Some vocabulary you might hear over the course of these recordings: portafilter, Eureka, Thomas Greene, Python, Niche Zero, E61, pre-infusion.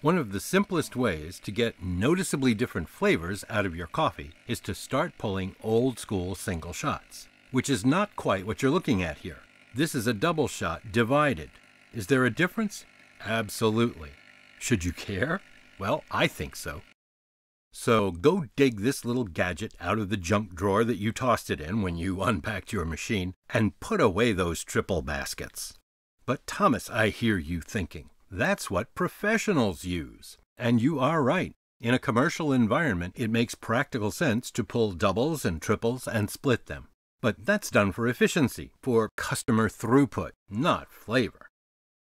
One of the simplest ways to get noticeably different flavors out of your coffee is to start pulling old-school single shots, which is not quite what you're looking at here. This is a double shot divided. Is there a difference? Absolutely. Should you care? Well, I think so. So go dig this little gadget out of the junk drawer that you tossed it in when you unpacked your machine and put away those triple baskets. But Thomas, I hear you thinking. That's what professionals use. And you are right. In a commercial environment, it makes practical sense to pull doubles and triples and split them. But that's done for efficiency, for customer throughput, not flavor.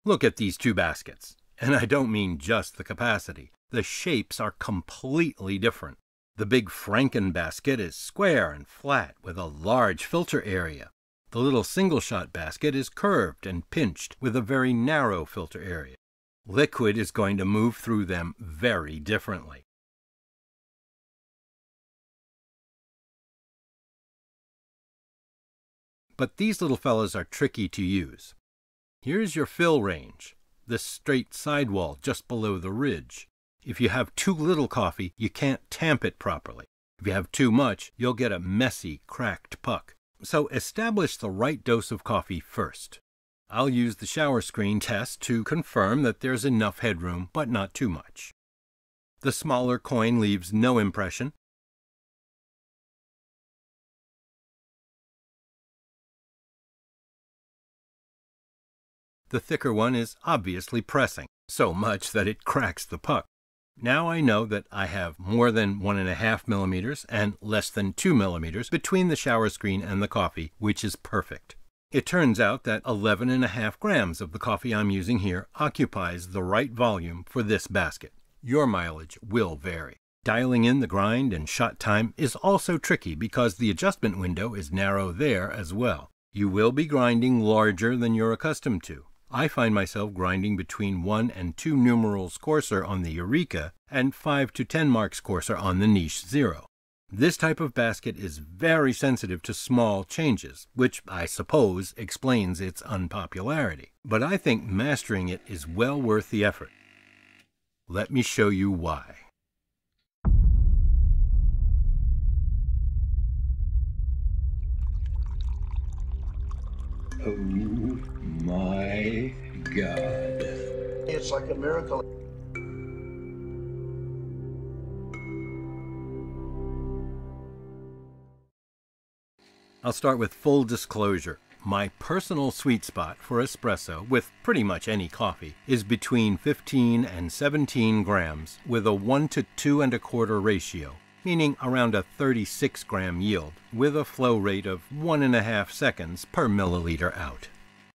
Look at these two baskets. And I don't mean just the capacity. The shapes are completely different. The big Franken basket is square and flat with a large filter area. The little single-shot basket is curved and pinched with a very narrow filter area. Liquid is going to move through them very differently. But these little fellas are tricky to use. Here's your fill range, this straight sidewall just below the ridge. If you have too little coffee, you can't tamp it properly. If you have too much, you'll get a messy, cracked puck. So establish the right dose of coffee first. I'll use the shower screen test to confirm that there's enough headroom, but not too much. The smaller coin leaves no impression. The thicker one is obviously pressing, so much that it cracks the puck. Now I know that I have more than 1.5 millimeters and less than 2 millimeters between the shower screen and the coffee, which is perfect. It turns out that 11.5 grams of the coffee I'm using here occupies the right volume for this basket. Your mileage will vary. Dialing in the grind and shot time is also tricky because the adjustment window is narrow there as well. You will be grinding larger than you're accustomed to. I find myself grinding between 1 and 2 numerals coarser on the Eureka and 5 to 10 marks coarser on the Niche Zero. This type of basket is very sensitive to small changes, which I suppose explains its unpopularity. But I think mastering it is well worth the effort. Let me show you why. Oh my God. It's like a miracle. I'll start with full disclosure. My personal sweet spot for espresso, with pretty much any coffee, is between 15 and 17 grams with a 1 to 2.25 ratio, meaning around a 36 gram yield, with a flow rate of 1.5 seconds per milliliter out.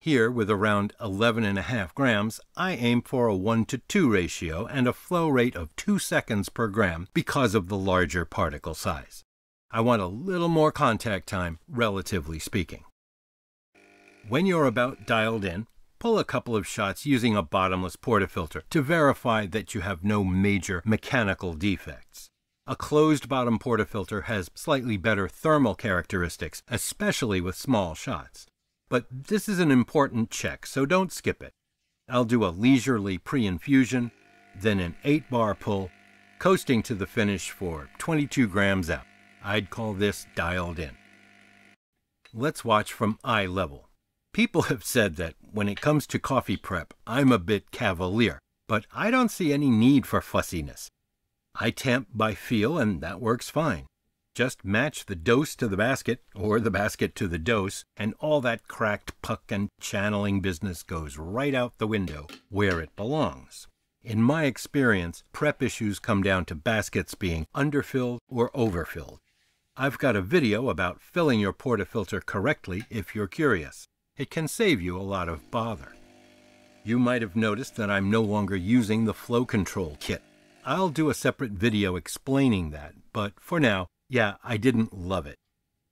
Here, with around 11.5 grams, I aim for a 1 to 2 ratio and a flow rate of 2 seconds per gram because of the larger particle size. I want a little more contact time, relatively speaking. When you're about dialed in, pull a couple of shots using a bottomless portafilter to verify that you have no major mechanical defects. A closed bottom portafilter has slightly better thermal characteristics, especially with small shots. But this is an important check, so don't skip it. I'll do a leisurely pre-infusion, then an 8-bar pull, coasting to the finish for 22 grams out. I'd call this dialed in. Let's watch from eye level. People have said that when it comes to coffee prep, I'm a bit cavalier, but I don't see any need for fussiness. I tamp by feel and that works fine. Just match the dose to the basket, or the basket to the dose, and all that cracked puck and channeling business goes right out the window where it belongs. In my experience, prep issues come down to baskets being underfilled or overfilled. I've got a video about filling your portafilter correctly if you're curious. It can save you a lot of bother. You might have noticed that I'm no longer using the flow control kit. I'll do a separate video explaining that, but for now, yeah, I didn't love it.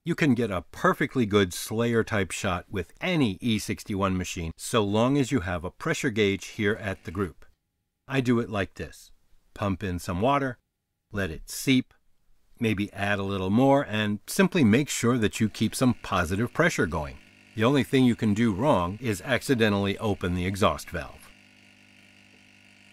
You can get a perfectly good Slayer-type shot with any E61 machine so long as you have a pressure gauge here at the group. I do it like this. Pump in some water, let it seep, maybe add a little more, and simply make sure that you keep some positive pressure going. The only thing you can do wrong is accidentally open the exhaust valve.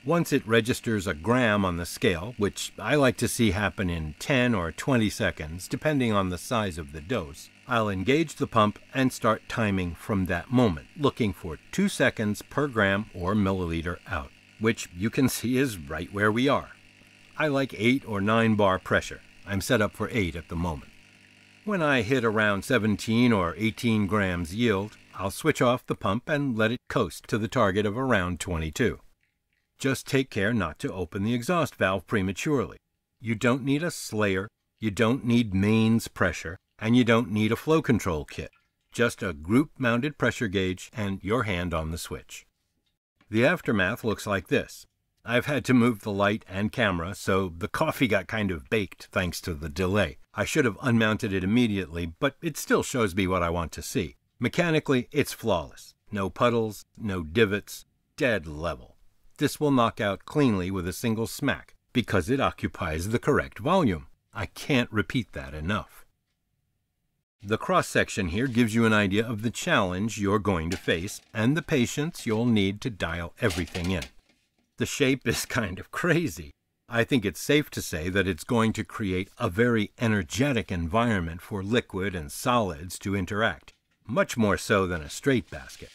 Once it registers a gram on the scale, which I like to see happen in 10 or 20 seconds, depending on the size of the dose, I'll engage the pump and start timing from that moment, looking for 2 seconds per gram or milliliter out, which you can see is right where we are. I like 8 or 9 bar pressure. I'm set up for 8 at the moment. When I hit around 17 or 18 grams yield, I'll switch off the pump and let it coast to the target of around 22. Just take care not to open the exhaust valve prematurely. You don't need a slayer, you don't need mains pressure, and you don't need a flow control kit. Just a group-mounted pressure gauge and your hand on the switch. The aftermath looks like this. I've had to move the light and camera, so the coffee got kind of baked thanks to the delay. I should have unmounted it immediately, but it still shows me what I want to see. Mechanically, it's flawless. No puddles, no divots, dead level. This will knock out cleanly with a single smack, because it occupies the correct volume. I can't repeat that enough. The cross-section here gives you an idea of the challenge you're going to face and the patience you'll need to dial everything in. The shape is kind of crazy. I think it's safe to say that it's going to create a very energetic environment for liquid and solids to interact, much more so than a straitbasket.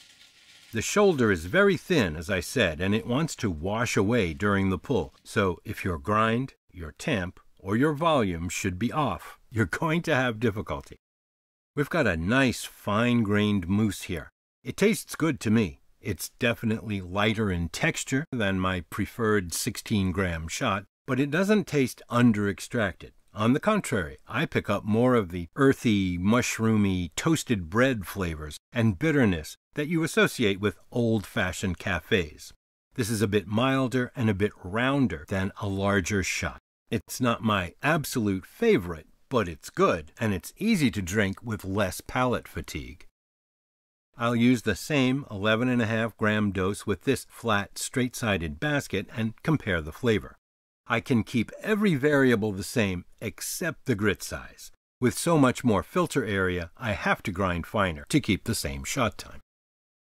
The shoulder is very thin, as I said, and it wants to wash away during the pull. So if your grind, your temp, or your volume should be off, you're going to have difficulty. We've got a nice fine-grained mousse here. It tastes good to me. It's definitely lighter in texture than my preferred 16-gram shot, but it doesn't taste under-extracted. On the contrary, I pick up more of the earthy, mushroomy, toasted bread flavors and bitterness that you associate with old-fashioned cafes. This is a bit milder and a bit rounder than a larger shot. It's not my absolute favorite, but it's good, and it's easy to drink with less palate fatigue. I'll use the same 11.5-gram dose with this flat, straight-sided basket and compare the flavor. I can keep every variable the same except the grit size. With so much more filter area, I have to grind finer to keep the same shot time.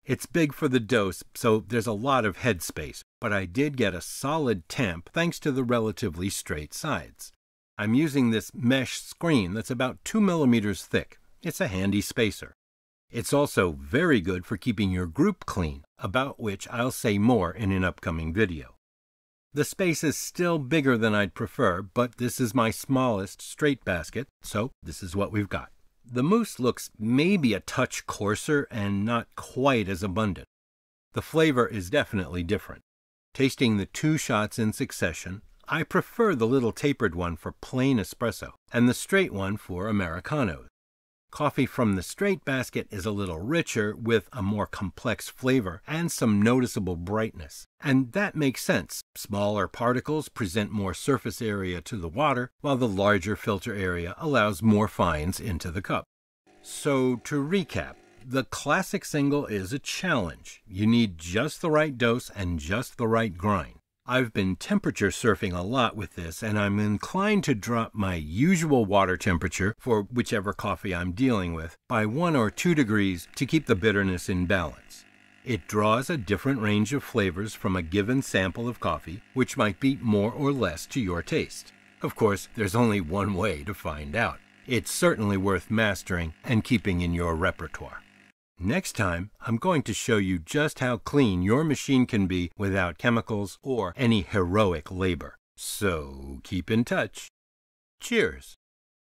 It's big for the dose, so there's a lot of headspace, but I did get a solid temp thanks to the relatively straight sides. I'm using this mesh screen that's about 2 millimeters thick. It's a handy spacer. It's also very good for keeping your group clean, about which I'll say more in an upcoming video. The space is still bigger than I'd prefer, but this is my smallest straight basket, so this is what we've got. The mousse looks maybe a touch coarser and not quite as abundant. The flavor is definitely different. Tasting the 2 shots in succession, I prefer the little tapered one for plain espresso and the straight one for Americanos. Coffee from the straight basket is a little richer with a more complex flavor and some noticeable brightness. And that makes sense. Smaller particles present more surface area to the water, while the larger filter area allows more fines into the cup. So to recap, the classic single is a challenge. You need just the right dose and just the right grind. I've been temperature surfing a lot with this, and I'm inclined to drop my usual water temperature for whichever coffee I'm dealing with by 1 or 2 degrees to keep the bitterness in balance. It draws a different range of flavors from a given sample of coffee, which might be more or less to your taste. Of course, there's only one way to find out. It's certainly worth mastering and keeping in your repertoire. Next time, I'm going to show you just how clean your machine can be without chemicals or any heroic labor. So keep in touch. Cheers!